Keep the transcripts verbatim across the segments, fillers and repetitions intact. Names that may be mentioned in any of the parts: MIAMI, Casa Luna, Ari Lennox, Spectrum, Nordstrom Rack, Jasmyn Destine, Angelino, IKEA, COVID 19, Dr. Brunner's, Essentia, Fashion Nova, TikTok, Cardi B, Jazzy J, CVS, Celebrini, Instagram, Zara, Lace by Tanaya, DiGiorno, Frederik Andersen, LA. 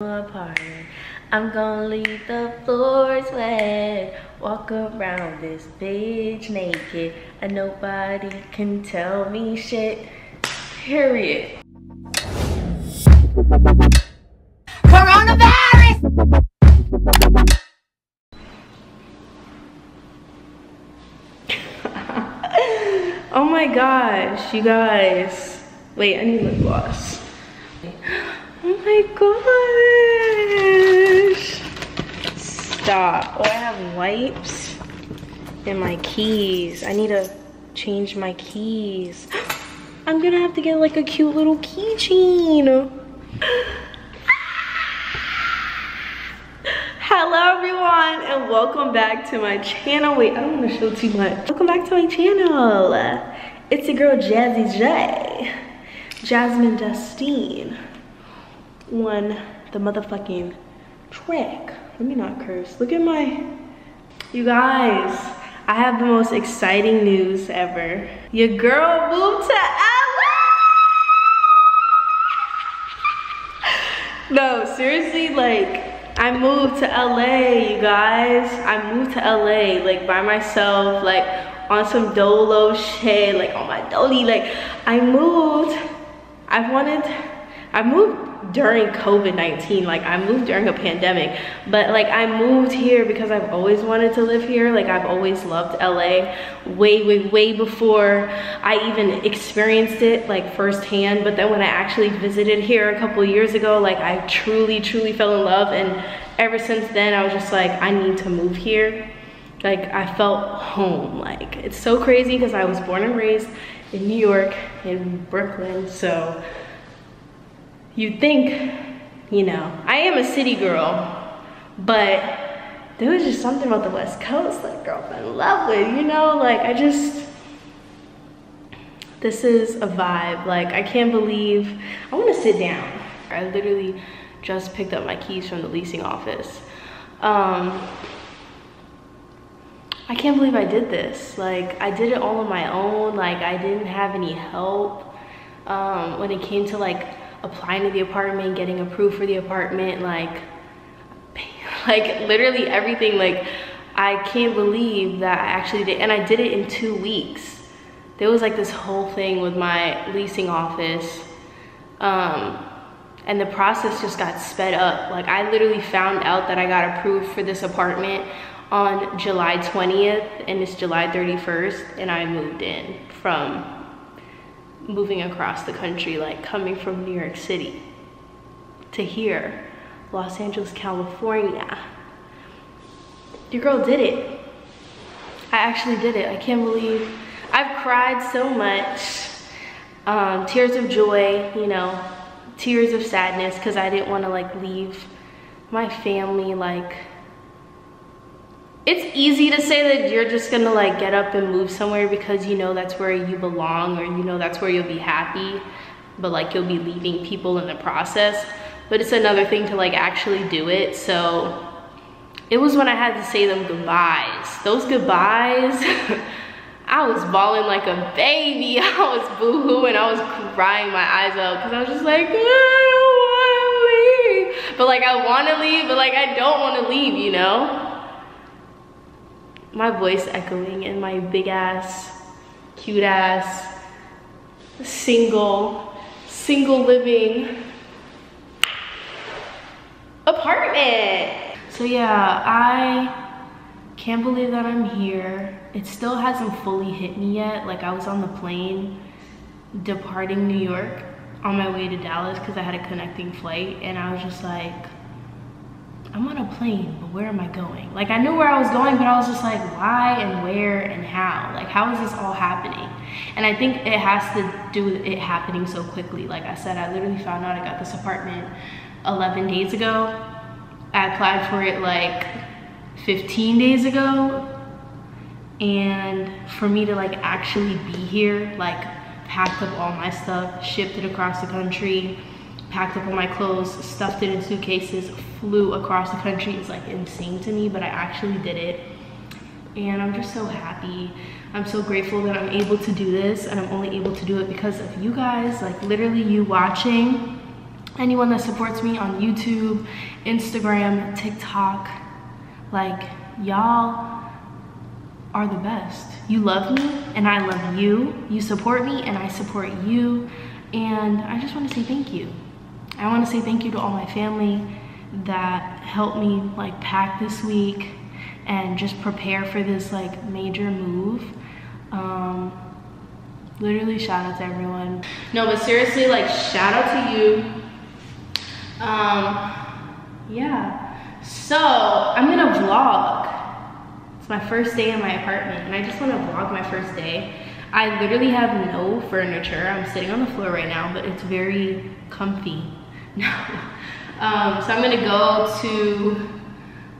Apart. I'm gonna leave the floor wet, walk around this bitch naked, and nobody can tell me shit, period. Coronavirus! Oh my gosh, you guys. Wait, I need lip gloss. Oh my gosh. Stop. Oh, I have wipes and my keys. I need to change my keys. I'm gonna have to get like a cute little keychain. Hello everyone and welcome back to my channel. Wait, I don't wanna show too much. Welcome back to my channel. It's your girl Jazzy J. Jasmyn Destine. One the motherfucking trick. Let me not curse. Look at my, you guys, I have the most exciting news ever. Your girl moved to L A. No, seriously, like I moved to L A, you guys. I moved to L A like by myself, like on some dolo shit, like on my dolly. Like I moved, I wanted, I moved during COVID nineteen, like I moved during a pandemic, but like I moved here because I've always wanted to live here. Like I've always loved L A way way way before I even experienced it like firsthand. But then when I actually visited here a couple years ago, like I truly truly fell in love, and ever since then I was just like, I need to move here. Like I felt home. Like it's so crazy because I was born and raised in New York, in Brooklyn, so you think, you know, I am a city girl, but there was just something about the West Coast, like, girl, I'm in love with, you know? Like, I just, this is a vibe. Like, I can't believe, I wanna sit down. I literally just picked up my keys from the leasing office. Um, I can't believe I did this. Like, I did it all on my own. Like, I didn't have any help um, when it came to, like, applying to the apartment, getting approved for the apartment, like like literally everything. Like I can't believe that I actually did, and I did it in two weeks. There was like this whole thing with my leasing office, um and the process just got sped up. Like I literally found out that I got approved for this apartment on July twentieth, and it's July thirty-first, and I moved in from moving across the country, like coming from New York City to here, Los Angeles, California. Your girl did it. I actually did it. I can't believe. I've cried so much. Um, tears of joy, you know, tears of sadness, because I didn't want to like leave my family. Like it's easy to say that you're just gonna like get up and move somewhere because you know that's where you belong, or you know that's where you'll be happy, but like you'll be leaving people in the process. But it's another thing to like actually do it. So it was when I had to say them goodbyes. Those goodbyes, I was bawling like a baby. I was boo-hooing, I was crying my eyes out because I was just like, I don't wanna leave. But like I wanna leave, but like I don't wanna leave, you know? My voice echoing in my big ass, cute ass, single, single living apartment. So yeah, I can't believe that I'm here. It still hasn't fully hit me yet. Like I was on the plane departing New York on my way to Dallas because I had a connecting flight, and I was just like, I'm on a plane, but where am I going? Like I knew where I was going, but I was just like, why and where and how? Like how is this all happening? And I think it has to do with it happening so quickly. Like I said, I literally found out I got this apartment eleven days ago. I applied for it like fifteen days ago. And for me to like actually be here, like packed up all my stuff, shipped it across the country, packed up all my clothes, stuffed it in suitcases, flew across the country. It's like insane to me, but I actually did it. And I'm just so happy. I'm so grateful that I'm able to do this, and I'm only able to do it because of you guys, like literally you watching. anyone that supports me on YouTube, Instagram, TikTok, like, y'all are the best. You love me and I love you. You support me and I support you. And I just want to say thank you. I want to say thank you to all my family that helped me like pack this week and just prepare for this like major move. Um, literally shout out to everyone. No, but seriously, like, shout out to you. Um, yeah, so I'm gonna vlog. It's my first day in my apartment and I just wanna vlog my first day. I literally have no furniture. I'm sitting on the floor right now, but it's very comfy. No. Um, so I'm gonna go to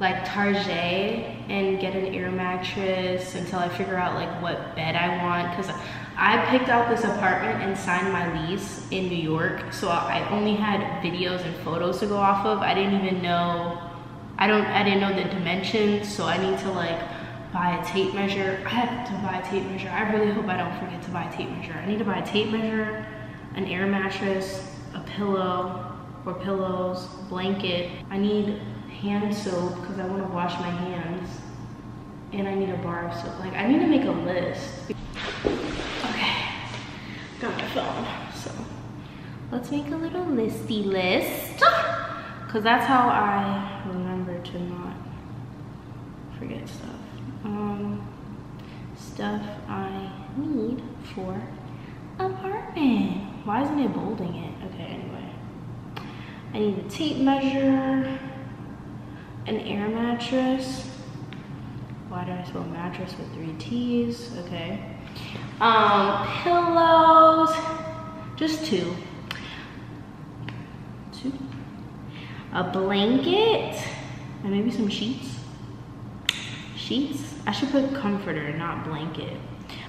like Target and get an air mattress until I figure out like what bed I want, because I picked out this apartment and signed my lease in New York, so I only had videos and photos to go off of. I didn't even know, I don't, I didn't know the dimensions, so I need to like buy a tape measure. I have to buy a tape measure. I really hope I don't forget to buy a tape measure. I need to buy a tape measure, an air mattress, a pillow or pillows, blanket. I need hand soap because I want to wash my hands, and I need a bar of soap. Like, I need to make a list. Okay, got my phone, so let's make a little listy list, because that's how I remember to not forget stuff. Um, stuff I need for apartment. Why isn't it bolding it? Okay, anyway, I need a tape measure, an air mattress. Why did I spell mattress with three T's? Okay. Um, pillows, just two. Two. A blanket, and maybe some sheets. Sheets. I should put comforter, not blanket.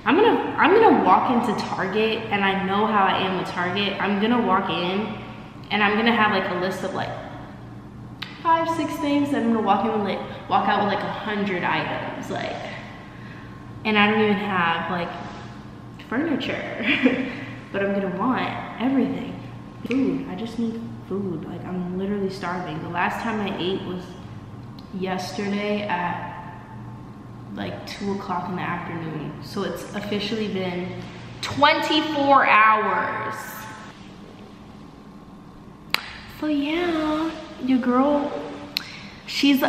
I'm gonna, I'm gonna walk into Target, and I know how I am with Target. I'm gonna walk in, and I'm gonna have like a list of like five, six things that I'm gonna walk in with, like, walk out with like a hundred items, like, and I don't even have like furniture, but I'm gonna want everything. Food, I just need food. Like, I'm literally starving. The last time I ate was yesterday at like two o'clock in the afternoon. So it's officially been twenty-four hours. So yeah. Your girl, she's a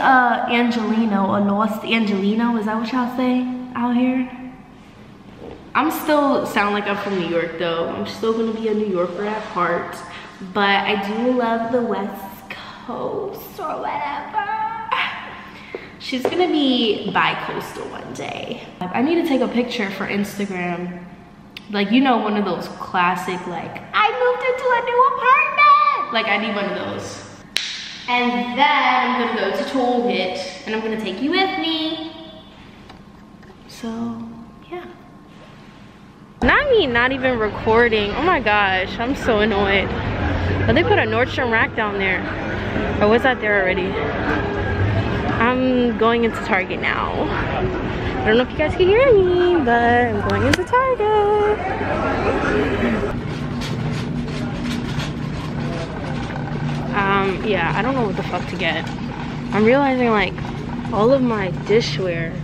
Angelino, or Los Angelino, is that what y'all say out here? I'm still sound like I'm from New York though. I'm still gonna be a New Yorker at heart, but I do love the West Coast or whatever. She's gonna be bi-coastal one day. I need to take a picture for Instagram. Like, you know, one of those classic, like, I moved into a new apartment. Like, I need one of those. And then I'm gonna go to Target and I'm gonna take you with me. So, yeah. Not me not even recording. Oh my gosh, I'm so annoyed. Oh, they put a Nordstrom rack down there. Or was that there already? I'm going into Target now. I don't know if you guys can hear me, but I'm going into Target. Um, yeah, I don't know what the fuck to get. I'm realizing like all of my dishware,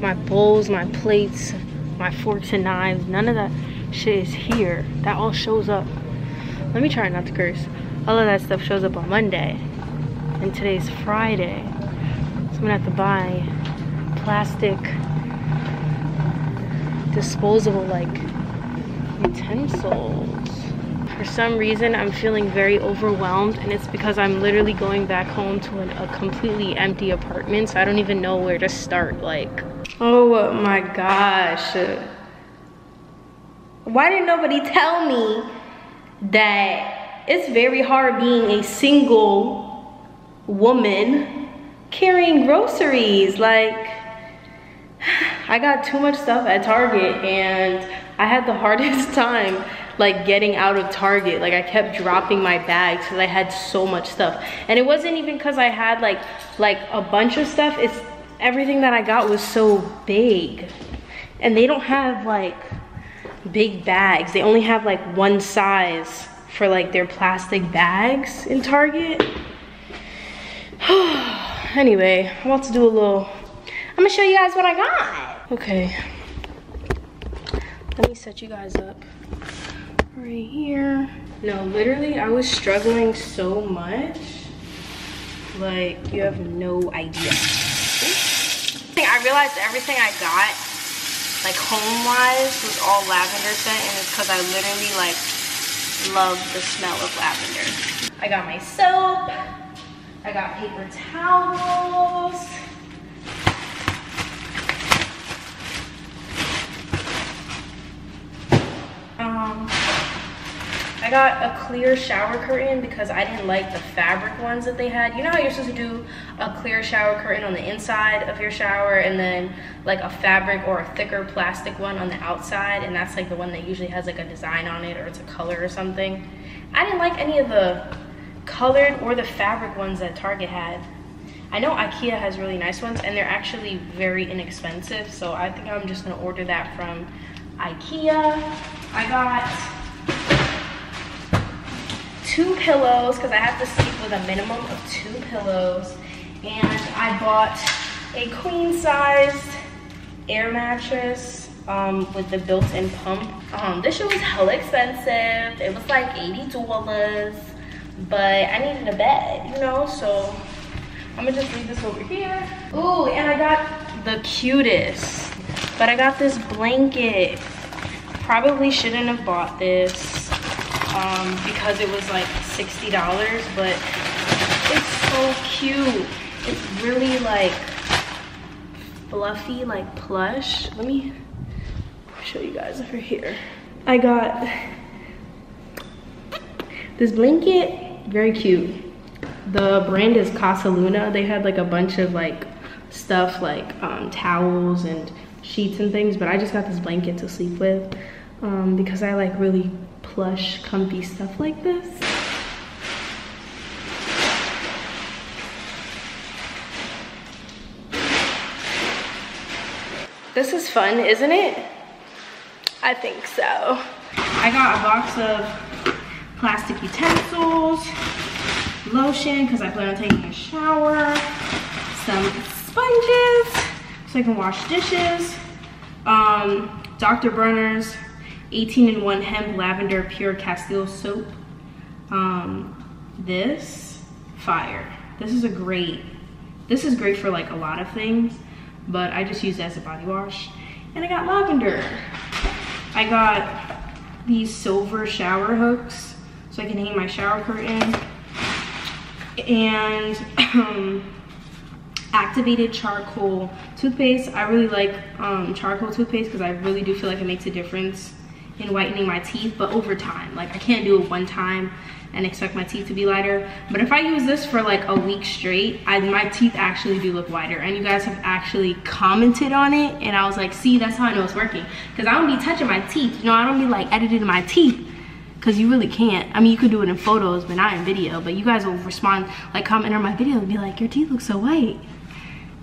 my bowls, my plates, my forks and knives, none of that shit is here. That all shows up. Let me try not to curse. All of that stuff shows up on Monday. And today's Friday. So I'm gonna have to buy plastic disposable like utensils. For some reason, I'm feeling very overwhelmed, and it's because I'm literally going back home to an, a completely empty apartment, so I don't even know where to start, like. Oh my gosh. Why didn't nobody tell me that it's very hard being a single woman carrying groceries? Like, I got too much stuff at Target, and I had the hardest time like getting out of Target. Like, I kept dropping my bags because I had so much stuff. And it wasn't even because I had like like a bunch of stuff. It's everything that I got was so big, and they don't have like big bags. They only have like one size for like their plastic bags in Target. Anyway, I'm about to do a little, I'm gonna show you guys what I got. Okay, let me set you guys up right here. No, literally, I was struggling so much. Like, you have no idea. I realized everything I got, like home-wise, was all lavender scent, and it's because I literally like love the smell of lavender. I got my soap. I got paper towels. Um, I got a clear shower curtain because I didn't like the fabric ones that they had. You know how you're supposed to do a clear shower curtain on the inside of your shower and then like a fabric or a thicker plastic one on the outside, and that's like the one that usually has like a design on it or it's a color or something. I didn't like any of the colored or the fabric ones that Target had. I know IKEA has really nice ones and they're actually very inexpensive, so I think I'm just gonna order that from IKEA. I got two pillows because I have to sleep with a minimum of two pillows, and I bought a queen-sized air mattress um, with the built-in pump. Um, this shit was hella expensive. It was like eighty dollars. But I needed a bed, you know, so I'm gonna just leave this over here. Ooh, and I got the cutest, but I got this blanket. Probably shouldn't have bought this um, because it was like sixty dollars, but it's so cute. It's really like fluffy, like plush. Let me show you guys over here. I got this blanket. Very cute. The brand is Casa Luna. They had like a bunch of like stuff like um, towels and sheets and things, but I just got this blanket to sleep with um, because I like really plush, comfy stuff like this. This is fun, isn't it? I think so. I got a box of plastic utensils, lotion, because I plan on taking a shower, some sponges, so I can wash dishes, um, Doctor Brunner's eighteen in one Hemp Lavender Pure Castile Soap, um, this, fire. This is a great, this is great for like a lot of things, but I just use it as a body wash. And I got lavender. I got these silver shower hooks, so I can hang my shower curtain, and um, activated charcoal toothpaste. I really like um, charcoal toothpaste because I really do feel like it makes a difference in whitening my teeth, but over time. Like, I can't do it one time and expect my teeth to be lighter, but if I use this for like a week straight, I, my teeth actually do look whiter, and you guys have actually commented on it, and I was like, see, that's how I know it's working, because I don't be touching my teeth, you know, I don't be like editing my teeth. Cause you really can't. I mean, you could do it in photos, but not in video. But you guys will respond, like comment on my video and be like, your teeth look so white.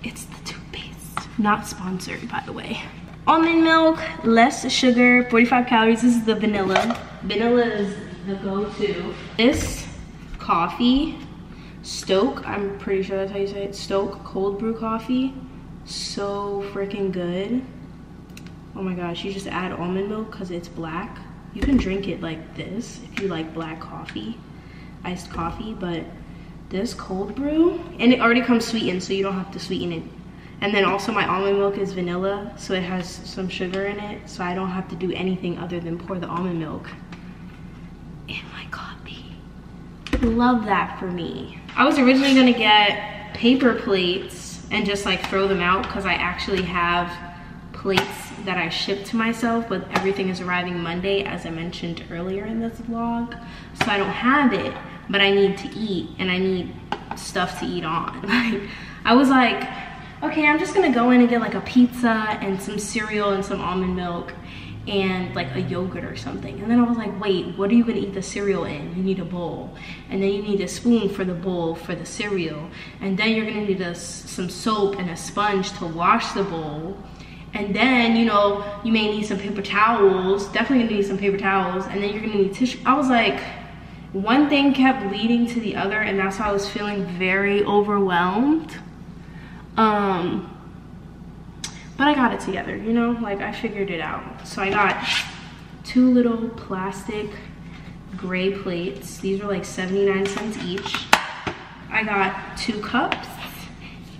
It's the toothpaste. Not sponsored, by the way. Almond milk, less sugar, forty-five calories. This is the vanilla. Vanilla is the go-to. This coffee, Stoke. I'm pretty sure that's how you say it. Stoke cold brew coffee. So freaking good. Oh my gosh, you just add almond milk cause it's black. You can drink it like this if you like black coffee, iced coffee, but this cold brew, and it already comes sweetened, so you don't have to sweeten it. And then also my almond milk is vanilla, so it has some sugar in it, so I don't have to do anything other than pour the almond milk in my coffee. Love that for me. I was originally gonna get paper plates and just like throw them out because I actually have plates that I shipped to myself, but everything is arriving Monday, as I mentioned earlier in this vlog, so I don't have it, but I need to eat and I need stuff to eat on. Like, I was like, okay, I'm just gonna go in and get like a pizza and some cereal and some almond milk and like a yogurt or something, and then I was like, wait, what are you gonna eat the cereal in? You need a bowl, and then you need a spoon for the bowl for the cereal, and then you're gonna need a, some soap and a sponge to wash the bowl. And then, you know, you may need some paper towels, definitely gonna need some paper towels, and then you're gonna need tissue. I was like, one thing kept leading to the other, and that's why I was feeling very overwhelmed. Um, but I got it together, you know, like I figured it out. So I got two little plastic gray plates. These were like seventy-nine cents each. I got two cups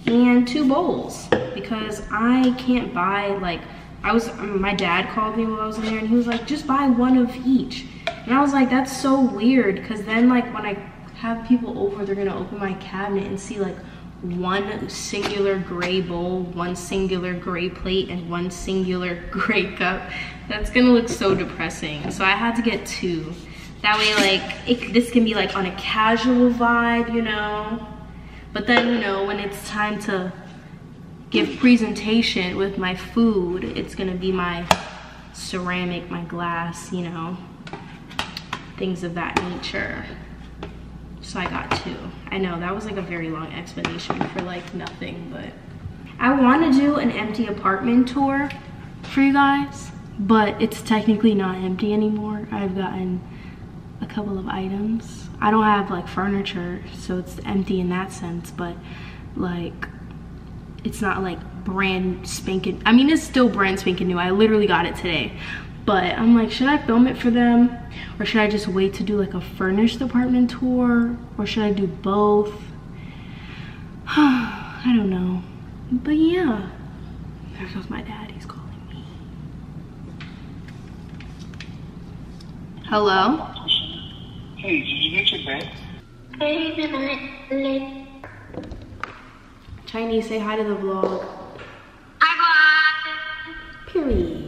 and two bowls because I can't buy, like, I was, my dad called me while I was in there and he was like, just buy one of each. And I was like, that's so weird, because then like when I have people over, they're gonna open my cabinet and see like one singular gray bowl, one singular gray plate, and one singular gray cup. That's gonna look so depressing. So I had to get two. That way, like, it, this can be like on a casual vibe, you know? But then, you know, when it's time to give presentation with my food, it's gonna be my ceramic, my glass, you know, things of that nature. So I got two. I know that was like a very long explanation for like nothing, but I wanna do an empty apartment tour for you guys, but it's technically not empty anymore. I've gotten a couple of items. I don't have like furniture, so it's empty in that sense, but like it's not like brand spanking. I mean, it's still brand spanking new. I literally got it today, but I'm like, should I film it for them or should I just wait to do like a furnished apartment tour, or should I do both? I don't know, but yeah. There goes my dad, he's calling me. Hello? Hey, did you get your bag? Chinese, say hi to the vlog. Hi, vlog. Period.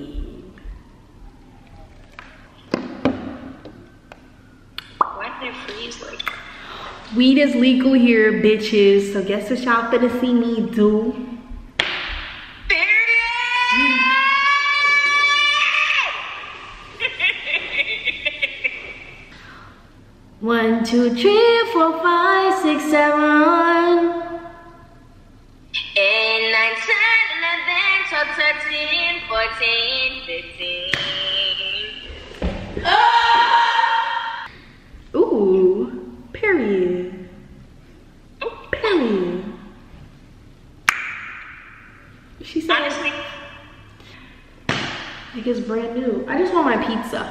Why did it freeze like? Weed is legal here, bitches. So guess what y'all finna see me do? One, two, three, four, five, six, seven. Eight, nine, ten, eleven, twelve, thirteen, fourteen, fifteen. Ah! Ooh, period. Period. She said, honestly, like it's brand new. I just want my pizza.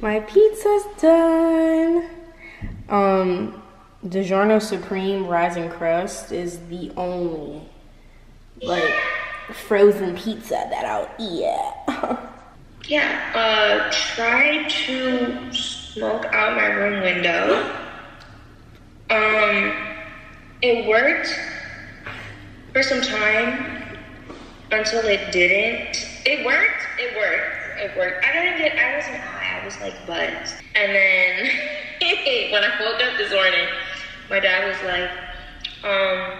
My pizza's done. Um, DiGiorno Supreme Rising Crust is the only, like, frozen pizza that I'll eat. Yeah, uh, try to smoke out my room window. Um, it worked for some time until it didn't. It worked, it worked, it worked. I didn't get, I wasn't high, I was like buzzed. And then when I woke up this morning, my dad was like, um,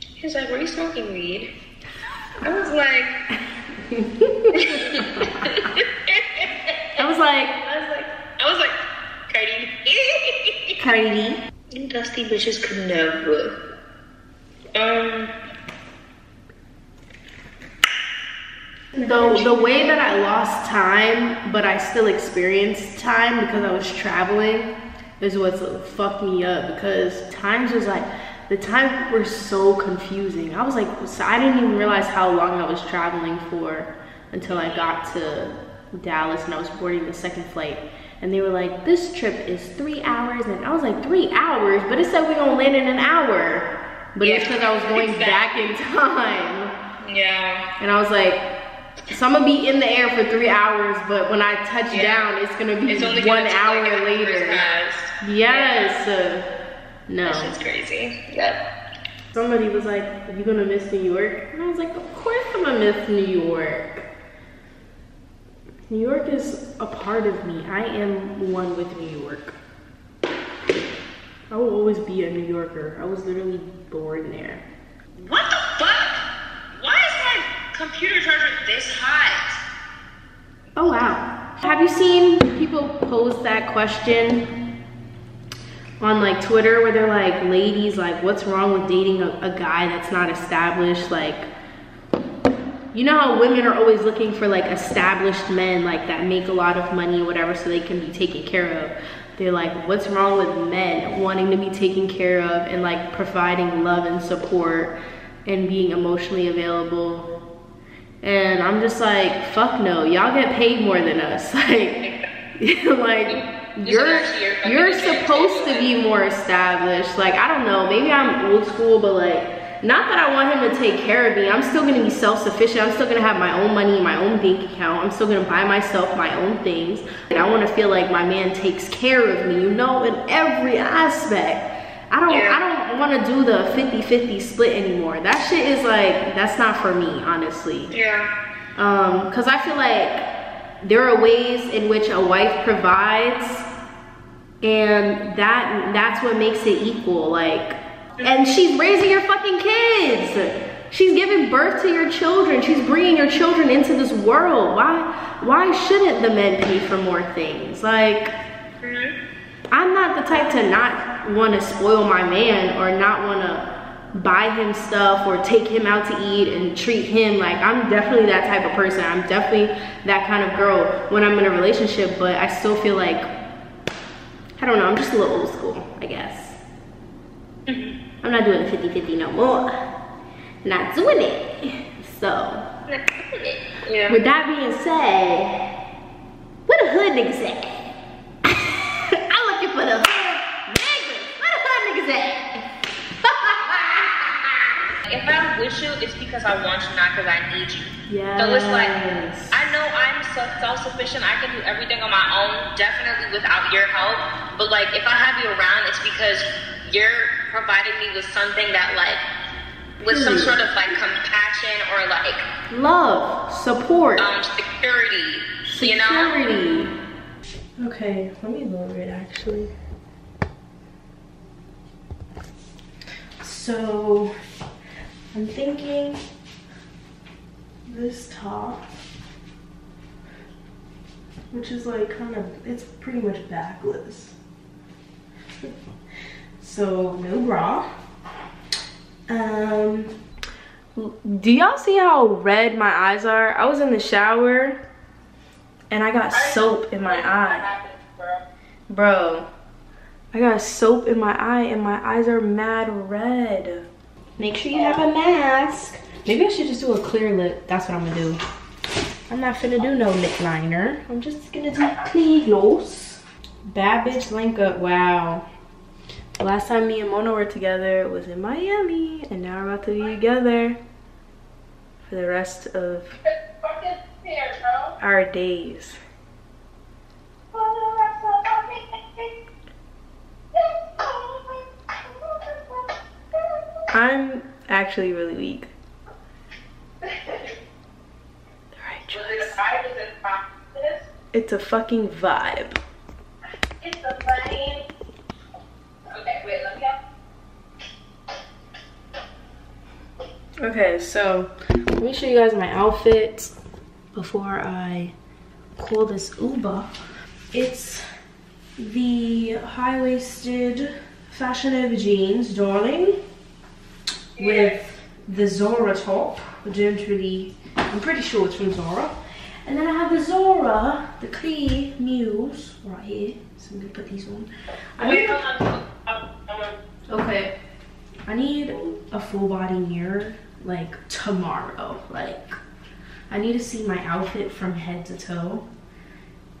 he was like, were you smoking weed? I was like, I was like, I was like, I was like, Cardi B. Cardi B. Dusty bitches could never. Um, The, the way that I lost time, but I still experienced time because I was traveling, is what fucked me up, because times was like, the times were so confusing. I was like, so I didn't even realize how long I was traveling for until I got to Dallas and I was boarding the second flight. And they were like, this trip is three hours. And I was like, three hours? But it said we're gonna land in an hour. But yeah, it's because I was going exactly. back in time. Yeah. And I was like, so I'm gonna be in the air for three hours, but when I touch yeah. down, it's gonna be it's only one gonna hour like later. Yes. Yeah. Uh, no. That shit's crazy. Yep. Somebody was like, "Are you gonna miss New York?" And I was like, "Of course I'm gonna miss New York. New York is a part of me. I am one with New York. I will always be a New Yorker. I was literally born there." What the fuck? Why is that computer charger this hot? Oh wow. Have you seen people post that question on like Twitter where they're like, ladies, like what's wrong with dating a, a guy that's not established? Like, you know how women are always looking for like established men like that make a lot of money or whatever so they can be taken care of. They're like, what's wrong with men wanting to be taken care of and like providing love and support and being emotionally available? And I'm just like, fuck no, y'all get paid more than us. Like, like you're you're supposed to be more established. Like, I don't know, maybe I'm old school, but like, not that I want him to take care of me. I'm still gonna be self-sufficient. I'm still gonna have my own money in my own bank account. I'm still gonna buy myself my own things. And I wanna feel like my man takes care of me, you know, in every aspect. I don't yeah. I don't wanna do the fifty fifty split anymore. That shit is like, that's not for me, honestly. Yeah. Um, cause I feel like there are ways in which a wife provides, and that that's what makes it equal. Like, and she's raising your fucking kids. She's giving birth to your children. She's bringing your children into this world. Why, why shouldn't the men pay for more things? Like, I'm not the type to not want to spoil my man or not want to buy him stuff or take him out to eat and treat him. Like, I'm definitely that type of person. I'm definitely that kind of girl when I'm in a relationship, but I still feel like, I don't know, I'm just a little old school, I guess. Mm-hmm. I'm not doing fifty fifty no more. Not doing it. So, not doing it. Yeah. With that being said, what a hood niggas at? I'm looking for the hood niggas. What a hood niggas at? If I'm with you, it's because I want you, not because I need you. Yes. So it's like, I know I'm self-sufficient. I can do everything on my own, definitely without your help. But like, if I have you around, it's because you're providing me with something that like, with some sort of like compassion or like love, support, um, security, security, you know? Okay, let me lower it actually. So I'm thinking this top, which is like kind of, it's pretty much backless. So no bra. Um, do y'all see how red my eyes are? I was in the shower and I got soap in my eye. Bro, I got soap in my eye and my eyes are mad red. Make sure you have a mask. Maybe I should just do a clear lip. That's what I'm gonna do. I'm not finna do no lip liner. I'm just gonna do Cleos. Bad bitch link up, wow. Last time me and Mona were together was in Miami, and now we're about to be together for the rest of our days. I'm actually really weak. The right choice. It's a fucking vibe. It's a vibe. Okay, so let me show you guys my outfit before I call this Uber. It's the high-waisted Fashion Nova jeans, darling, yeah, with the Zara top, which is really, I'm pretty sure it's from Zara. And then I have the Zara, the clear mules right here. So I'm gonna put these on. I Wait, need, um, okay. I need a full body mirror like tomorrow. Like, I need to see my outfit from head to toe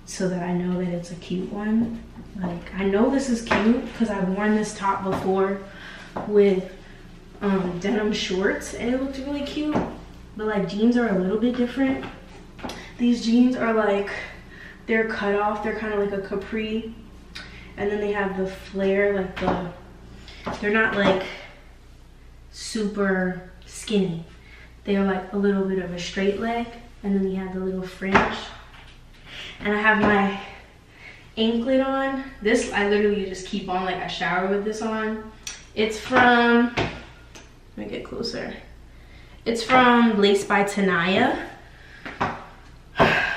so that I know that it's a cute one. Like, I know this is cute because I've worn this top before with um, denim shorts and it looked really cute. But like, jeans are a little bit different. These jeans are like, they're cut off, they're kind of like a capri, and then they have the flare, like the, they're not like super skinny. They're like a little bit of a straight leg, and then you have the little fringe. And I have my anklet on. This, I literally just keep on, like I shower with this on. It's from, let me get closer. It's from Lace by Tanaya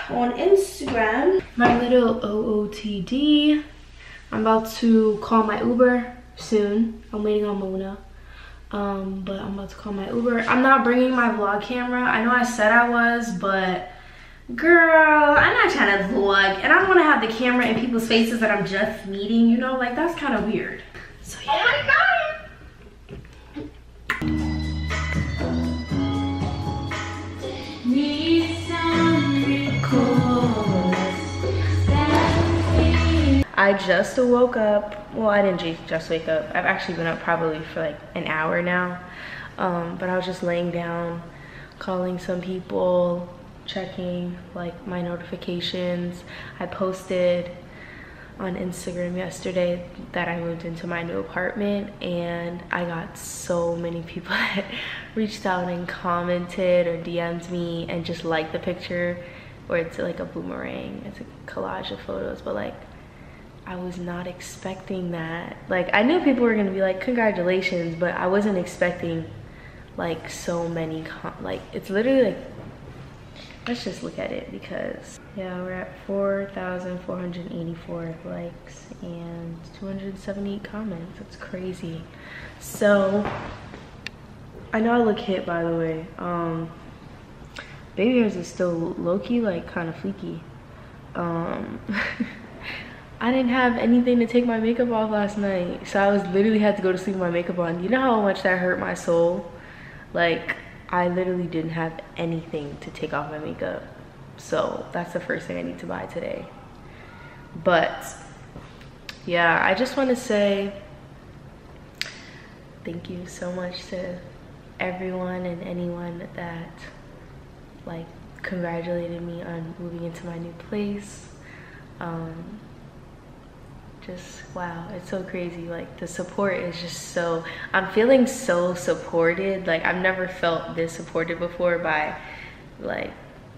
on Instagram. My little O O T D. I'm about to call my Uber soon. I'm waiting on Mona, um, but I'm about to call my Uber. I'm not bringing my vlog camera. I know I said I was, but girl, I'm not trying to vlog and I don't want to have the camera in people's faces that I'm just meeting, you know, like that's kind of weird. So yeah. Oh my God. I just woke up. Well, I didn't just wake up. I've actually been up probably for like an hour now. Um, but I was just laying down, calling some people, checking like my notifications. I posted on Instagram yesterday that I moved into my new apartment, and I got so many people that reached out and commented or D M'd me and just liked the picture, or it's like a boomerang, it's a collage of photos, but like I was not expecting that. Like I knew people were gonna be like congratulations, but I wasn't expecting like so many com like it's literally like, let's just look at it, because yeah, we're at four thousand four hundred eighty-four likes and two hundred seventy-eight comments. It's crazy. So I know I look hit, by the way. Um baby hairs is still low-key like kind of fleeky. um I didn't have anything to take my makeup off last night, so I was literally had to go to sleep with my makeup on. You know how much that hurt my soul? Like I literally didn't have anything to take off my makeup. So that's the first thing I need to buy today. But yeah, I just want to say thank you so much to everyone and anyone that like congratulated me on moving into my new place. Um, just wow, it's so crazy. Like the support is just so, I'm feeling so supported. Like I've never felt this supported before by like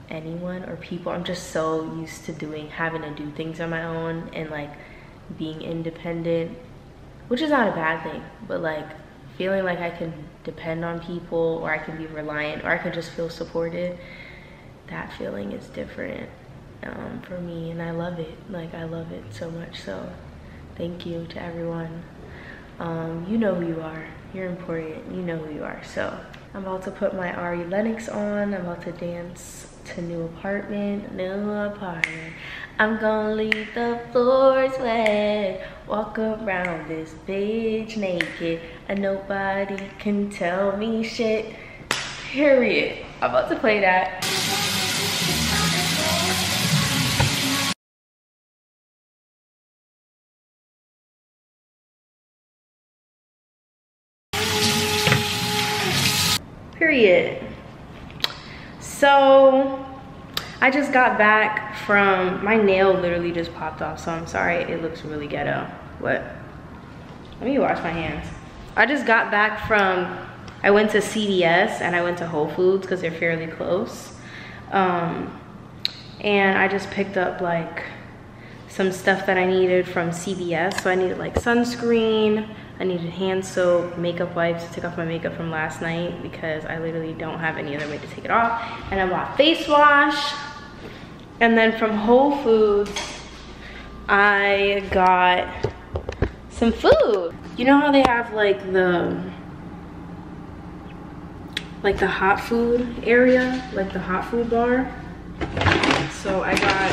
anyone or people. I'm just so used to doing having to do things on my own and like being independent, which is not a bad thing, but like feeling like I can depend on people or I can be reliant or I can just feel supported, that feeling is different um for me, and I love it. Like I love it so much. So thank you to everyone. Um you know who you are, you're important, you know who you are. So I'm about to put my Ari Lennox on. I'm about to dance to new apartment, new apartment. I'm gonna leave the floors wet, walk around this bitch naked, and nobody can tell me shit, period. I'm about to play that. Period. So I just got back from, my nail literally just popped off, so I'm sorry it looks really ghetto. What? Let me wash my hands. I just got back from, I went to C V S and I went to Whole Foods because they're fairly close. Um, and I just picked up like some stuff that I needed from C V S. So I needed like sunscreen, I needed hand soap, makeup wipes. I took off my makeup from last night because I literally don't have any other way to take it off. And I bought face wash. And then from Whole Foods, I got some food. You know how they have like the, like the hot food area, like the hot food bar? So I got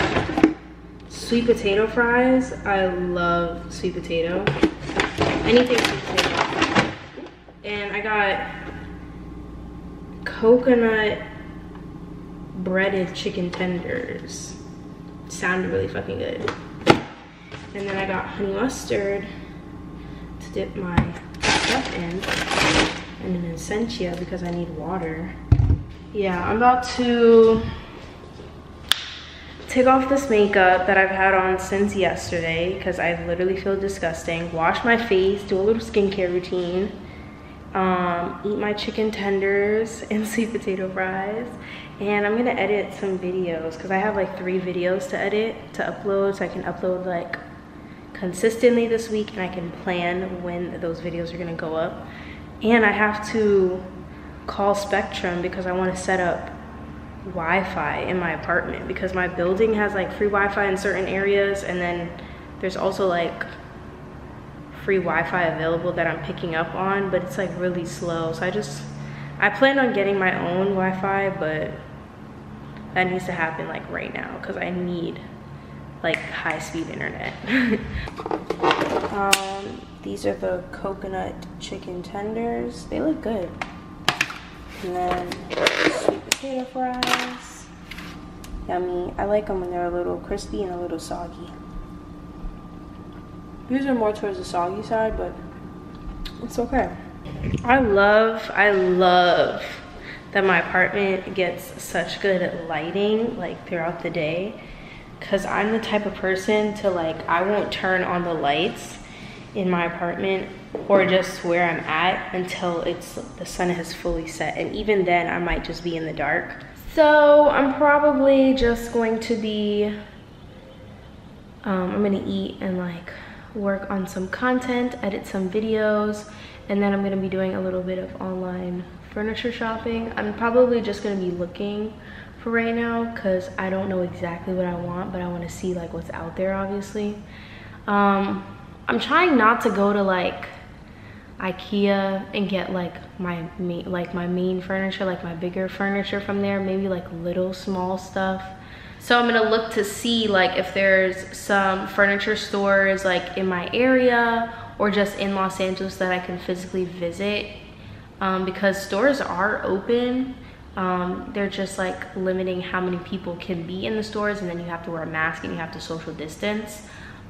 sweet potato fries. I love sweet potato. Anything sweet potato. And I got coconut breaded chicken tenders. Sounded really fucking good. And then I got honey mustard to dip my stuff in. And an essentia because I need water. Yeah, I'm about to take off this makeup that I've had on since yesterday because I literally feel disgusting. Wash my face, do a little skincare routine, um, eat my chicken tenders and sweet potato fries, and I'm gonna edit some videos because I have like three videos to edit, to upload, so I can upload like consistently this week and I can plan when those videos are gonna go up. And I have to call Spectrum because I want to set up Wi-Fi in my apartment because my building has like free Wi-Fi in certain areas, and then there's also like free Wi-Fi available that I'm picking up on, but it's like really slow. So I just I plan on getting my own Wi-Fi, but That needs to happen like right now because I need like high-speed internet. um, these are the coconut chicken tenders. They look good. And then sweet potato fries. Yummy. I like them when they're a little crispy and a little soggy. These are more towards the soggy side, but it's okay. I love, I love that my apartment gets such good lighting like throughout the day, because I'm the type of person to like, I won't turn on the lights in my apartment or just where I'm at until it's the sun has fully set, and even then I might just be in the dark. So I'm probably just going to be um, I'm gonna eat and like work on some content, edit some videos, and then I'm gonna be doing a little bit of online furniture shopping. I'm probably just gonna be looking for right now because I don't know exactly what I want, but I want to see like what's out there, obviously. um I'm trying not to go to like IKEA and get like my main like my main furniture, like my bigger furniture from there, maybe like little small stuff. So I'm gonna look to see like if there's some furniture stores like in my area or just in Los Angeles that I can physically visit, um, because stores are open. Um, they're just like limiting how many people can be in the stores, and then you have to wear a mask and you have to social distance,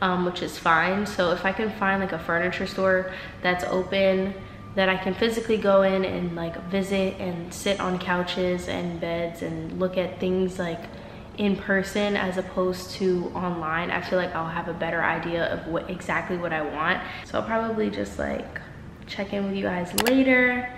um, which is fine. So if I can find like a furniture store that's open that I can physically go in and like visit and sit on couches and beds and look at things like in person as opposed to online, I feel like I'll have a better idea of what exactly what I want. So I'll probably just like check in with you guys later.